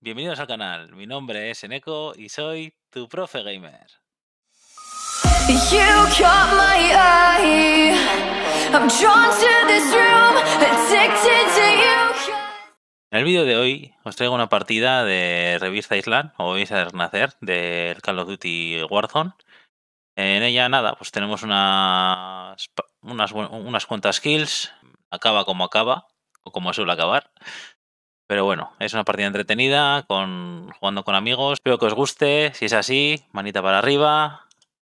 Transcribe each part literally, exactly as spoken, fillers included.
Bienvenidos al canal, mi nombre es Eneko y soy tu profe gamer. En el vídeo de hoy os traigo una partida de Rebirth Island o Isla de Renacer del Call of Duty Warzone. En ella nada, pues tenemos unas, unas, unas cuantas kills, acaba como acaba o como suele acabar. Pero bueno, es una partida entretenida, con, jugando con amigos. Espero que os guste. Si es así, manita para arriba.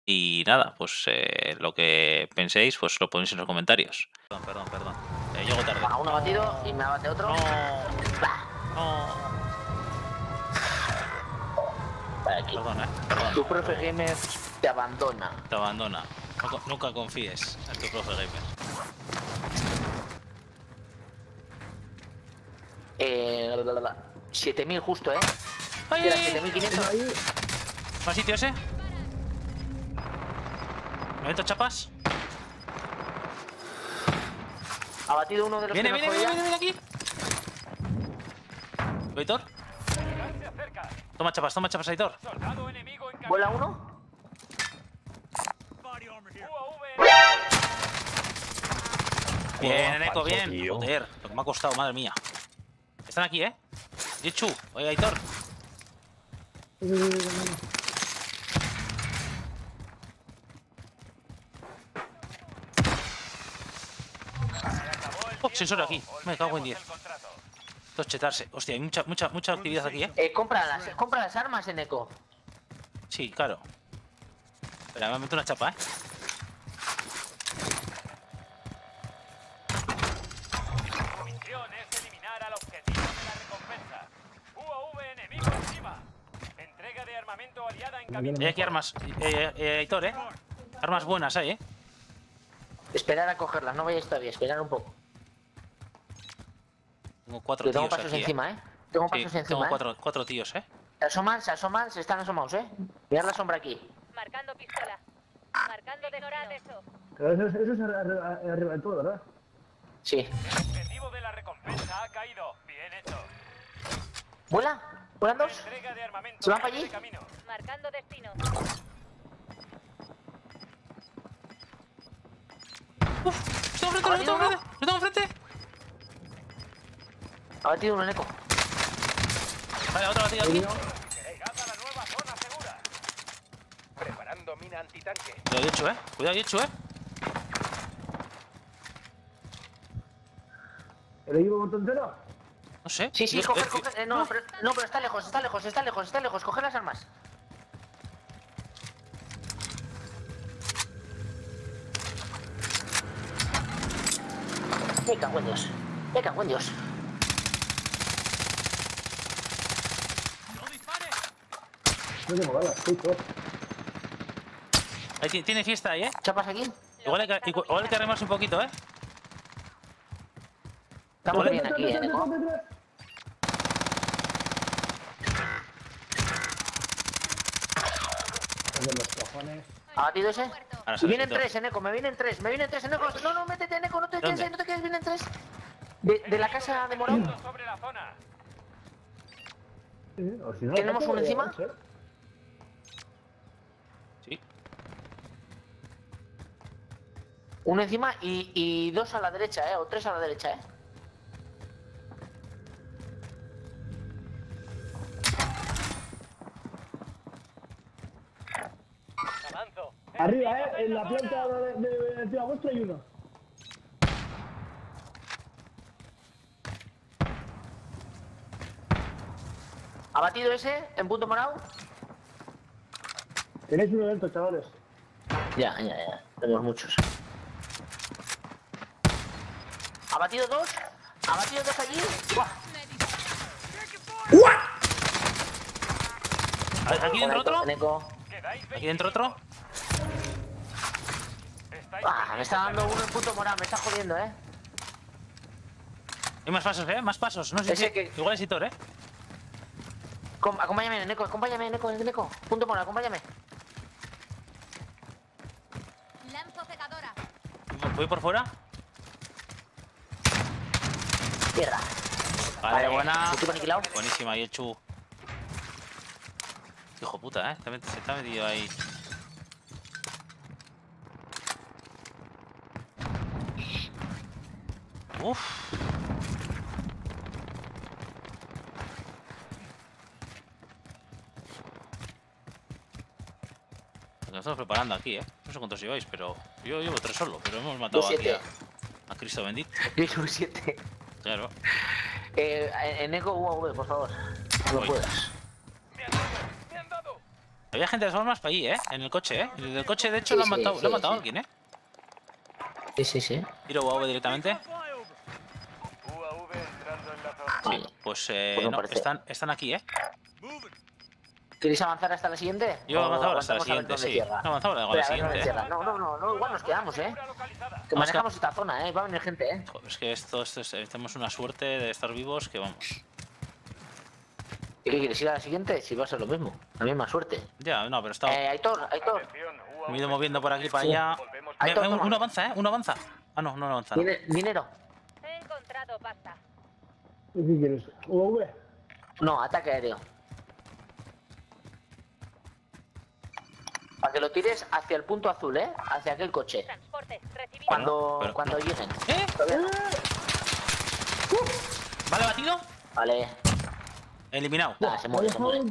Y nada, pues eh, lo que penséis, pues lo ponéis en los comentarios. Perdón, perdón, perdón. Eh, llego tarde. A uno batido y me abate otro. No. No. Perdón, eh. Perdón. Tu profe gamer te abandona. Te abandona. Nunca, nunca confíes en tu profe gamer. Eh, siete mil justo, eh. Ay, siete mil quinientos. ¿Más sitio ese? ¿Me meto chapas? Ha batido uno de los. Viene, que viene, nos viene, viene, viene aquí. Aitor. Toma chapas, toma chapas, Aitor. ¿Vuela uno? Bien, Eneko, oh, bien. Tío. Joder, lo que me ha costado, madre mía. Están aquí, eh. Yechu, oye, Aitor. Oh, sensor aquí. Me cago en diez. Dos chetarse. Hostia, hay mucha, mucha, mucha actividad aquí, eh. eh compra, las, compra las armas, Eneko. Sí, claro. Espera, me meto una chapa, eh. Hay aquí armas, eh, eh, Aitor, eh. Armas buenas hay, eh. Esperar a cogerlas, no vayáis todavía, esperar un poco. Tengo cuatro tíos. Tengo pasos encima, eh. Tengo pasos encima. Tengo cuatro, cuatro tíos, eh. Se asoman, se asoman, se están asomados, eh. Mirad la sombra aquí. Marcando pistola. Marcando de norad eso. Pero eso, eso es arriba del todo, ¿verdad? Sí. El objetivo de la recompensa ha caído. Bien hecho. ¿Vuela? ¿Vuelan dos? ¿Se van para allí? Marcando destino. ¡Uf! ¡Estamos frente! ¡Lo tengo frente! ¡Lo tengo frente! Ha batido un Eneko. Vale, otra batida aquí. Llegada la nueva zona segura. Preparando mina antitanque. Cuidado, Yechu, eh. Cuidado, Yechu, eh. ¿El equipo por tontero? No sé. Sí, sí, coger, coger. Eh, no, no. Pero, no, pero está lejos, está lejos, está lejos, está lejos. Coger las armas. Me cago en Dios. Me cago en Dios. ¡No dispares! No tengo balas, estoy todo. Tiene fiesta ahí, ¿eh? ¿Chapas aquí? Igual hay que, igual hay que arremarse un poquito, ¿eh? Estamos bien aquí, ¿eh? ¿Abatido ese? Vienen tres, Eneko, me vienen tres, me vienen tres, Eneko. No, no, métete, Eneko, no te quedes ahí, no te quedes, vienen tres. De, de la casa de Morón. ¿Tenemos uno encima? Sí. Uno encima y, y dos a la derecha, eh, o tres a la derecha, eh. Arriba, eh, en la planta de la vuestra hay uno. ¿Abatido ese? ¿En punto morado? Tenéis un evento, chavales. Ya, ya, ya. Tenemos muchos. ¿Abatido dos? ¿Abatido dos allí? ¡Guau! ¡Guau! ¿Aquí dentro otro? ¿Aquí dentro otro? Ah, me está dando uno en punto morado, me está jodiendo, eh. Hay más pasos, eh, más pasos. No sé si... que... Igual es Aitor, eh. Com acompáñame, Eneko, acompáñame, Eneko, Eneko. Punto morado, acompáñame. Lanzo secadora. ¿Voy por fuera? Tierra. Vale, vale, buena. Buenísima, Yechu. que hijo puta, eh. Se está metido ahí. Uff. Nos estamos preparando aquí, eh. No sé cuántos lleváis, pero. Yo llevo tres solo, pero hemos matado aquí a, a Cristo bendito. Yo llevo siete. Claro. Eh, Eneko U A V, por favor. No puedas. Había gente de las armas para allí, eh. En el coche, eh. En el coche, de hecho, sí, lo han sí, matado, sí, lo han matado sí. alguien, eh. Sí, sí, sí. Tiro U A V directamente. Vale. Pues, eh. Pues no, no están, están aquí, eh. ¿Queréis avanzar hasta la siguiente? Yo he avanzado hasta la siguiente, sí. No, avanzamos a la siguiente. No, no, no, no, igual nos quedamos, eh. Que manejamos esta zona, eh. Va a venir gente, eh. Joder, es que esto, esto es, tenemos una suerte de estar vivos que vamos. ¿Y qué quieres? ¿Ir a la siguiente? Si va a ser lo mismo. La misma suerte. Ya, no, pero está. Eh, Aitor, Aitor. Me he ido moviendo por aquí para allá. Aitor, uno avanza, eh. Uno avanza. Ah, no, no avanza. Dinero. He encontrado pasta. ¿Qué quieres? ¿U A V? No, ataque aéreo. Para que lo tires hacia el punto azul, ¿eh? Hacia aquel coche. Cuando, pero, cuando pero... lleguen. ¿Eh? No. Uh. ¿Vale batido? Vale. Eliminado. Nah, se muere, se muere.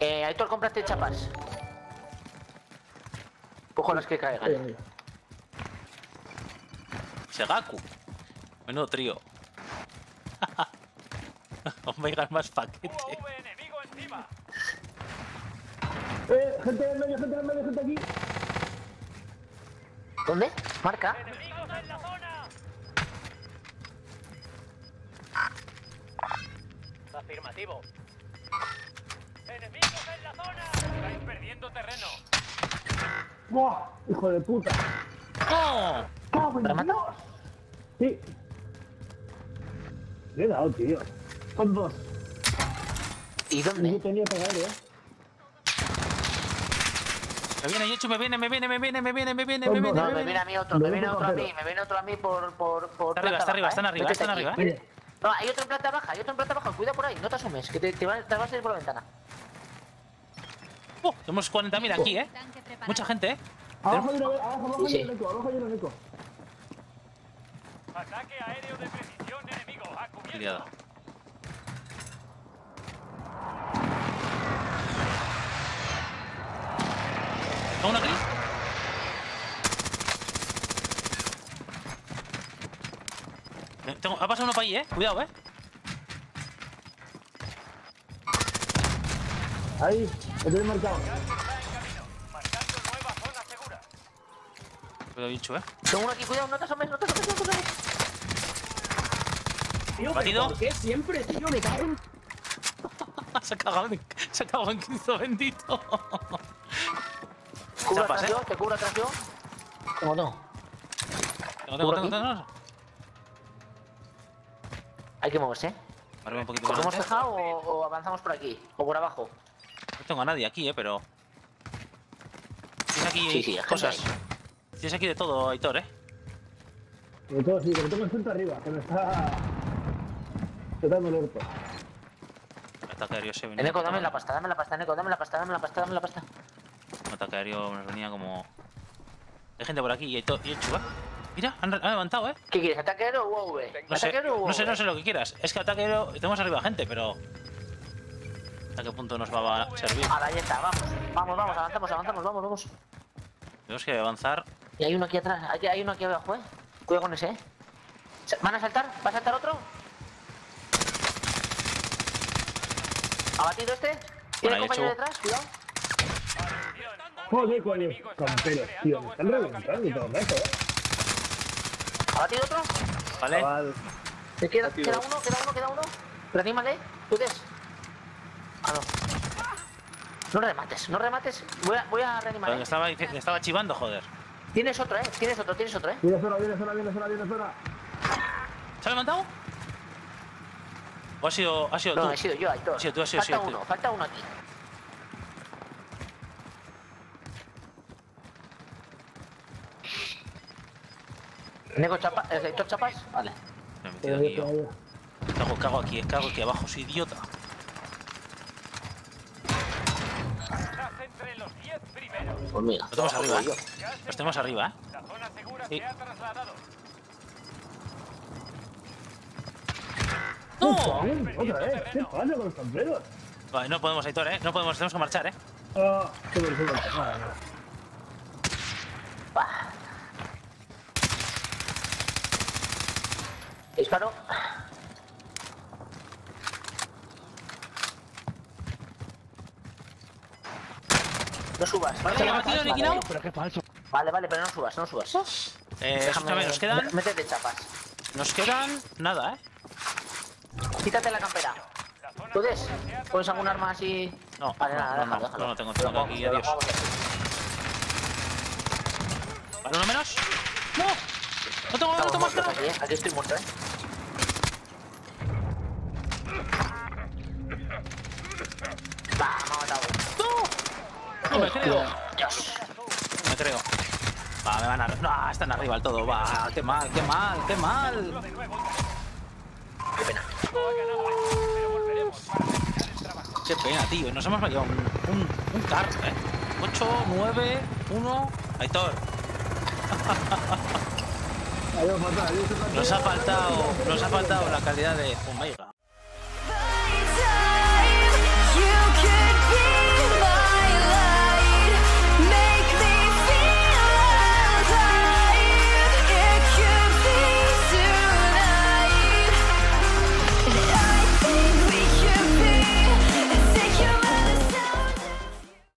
Eh, Aitor, cómprate chapas. Cojo las que caigan. Segaku. Menudo trío. Omega más paquete. Eh, gente del medio, gente del medio, gente aquí. ¿Dónde? Marca. Afirmativo. Enemigos en la zona. Estáis perdiendo terreno. ¡Buah! ¡Hijo de puta! ¡Oh! ¡Oh, bueno! Sí. Le he dado, tío. Son dos. ¿Y dónde? Yo tenía que pagar, eh. Me viene, Yechu, me viene, me viene, me viene, me viene, me viene, me viene. No, me viene a mí otro, me viene otro a mí, me viene otro a mí por... por, por está arriba, está arriba, están arriba, están arriba. No, hay otro en planta baja, hay otro en planta baja, cuida por ahí, no te asumes, que te, te, va, te vas a ir por la ventana. ¡Oh! Tenemos cuarenta mil aquí, eh. Mucha gente, eh. Abajo hay un eco, abajo hay un eco, abajo hay un eco. Ataque aéreo de precisión enemigo, a cubierto. ¿No una gris? Tengo, ha pasado uno para ahí, eh. Cuidado, eh. Ahí, lo tengo marcado. Cuidado, bicho, eh. Tengo uno aquí, cuidado, no te asomes, no te asomes, no te asomes. Tío, ¿batido? ¿Por qué siempre, tío? Me cago en... Se ha cagado en, se ha cagado en Cristo bendito. ¿Te cubro atrás yo? ¿Te cubro atrás yo? Tengo, tengo. Tengo, tengo, tengo, tengo. Hay que moverse, ¿eh? Un poquito. ¿Nos hemos dejado o avanzamos por aquí? ¿O por abajo? No tengo a nadie aquí, ¿eh? Pero... Tienes aquí sí, sí, cosas. Tienes aquí de todo, Aitor, ¿eh? De todo, sí. Pero tengo el centro arriba, que me está... Se está dando el orto. Ataque aéreo se venía. Eneko, dame la pasta, dame la pasta, Eneko, dame la pasta, dame la pasta, dame la pasta. Ataque aéreo nos venía como... Hay gente por aquí y hay todo... Y el chuba. Mira, han, han levantado, ¿eh? ¿Qué quieres? ¿Ataque aéreo o U A V? No sé, no sé, no sé lo que quieras. Es que ataque aéreo... Tenemos arriba gente, pero... ¿A qué punto nos va a servir? Ahora ya está, vamos. Vamos, vamos, avanzamos, avanzamos, vamos, vamos. Tenemos que avanzar. Y hay uno aquí atrás, hay, hay uno aquí abajo, ¿eh? Cuidado con ese, ¿eh? ¿Van a saltar? ¿Va a saltar otro? ¿Abatido este? ¿Tiene compañero detrás? Cuidado. Joder, con el campero, tío. Me están reventando y todo eso, ¿eh? ¿Abatido otro? Vale. Vale. ¿Te queda, queda uno? ¿Queda uno? ¿Queda uno? Reanímale. ¿Puedes? Ah, no. No remates, no remates. Voy a, voy a reanimar. Pero eh. estaba, estaba chivando, joder. Tienes otro, eh. Tienes otro, tienes otro, eh. Viene zona, viene zona, viene zona, viene zona. ¿Se ha levantado? ¿O ha sido, ha sido no, tú? No, he sido yo, Aitor. Ha sido tú, ha sido, falta sido uno, tú. Falta uno aquí. ¿Nego chapas? ¿Lector chapas? Vale. Me he metido aquí yo. Cago, cago aquí, cago aquí abajo, soy idiota. entre los diez primeros. Pues mira, los tenemos arriba. Los tenemos arriba, ¿eh? La zona segura sí. Se ha trasladado. ¡No! ¡Otra vez! ¡Qué fallo con los sombreros! Vale, no podemos, Aitor, ¿eh? No podemos, tenemos que marchar, ¿eh? Ah, qué bonito. Vale, vale. Disparo. No subas. Vale, vale, vale, vale, vale, pero qué falso. Vale, vale, pero no subas, no subas. Eh, déjame, nos quedan... Métete chapas. Nos quedan... nada, ¿eh? Quítate la campera. ¿Puedes? ¿Pones algún arma así? No, vale, no, nada, no, déjalo, no, no tengo, tengo aquí, adiós. ¿Vale, uno menos? ¡No! ¡No tengo, no tengo, no tengo! Aquí, aquí estoy muerto, ¿eh? ¡Bah, me ha matado! ¡No! ¡No me creo! ¡Dios! No me creo. Va, me van a... ¡No! Están arriba del todo, va. ¡Qué mal, qué mal, qué mal! ¡Qué pena! ¡Qué pena, tío! Nos hemos llevado un, un, un carro, ¿eh? ocho, nueve, uno... Aitor. Nos ha faltado, nos ha faltado la calidad de Zumaika.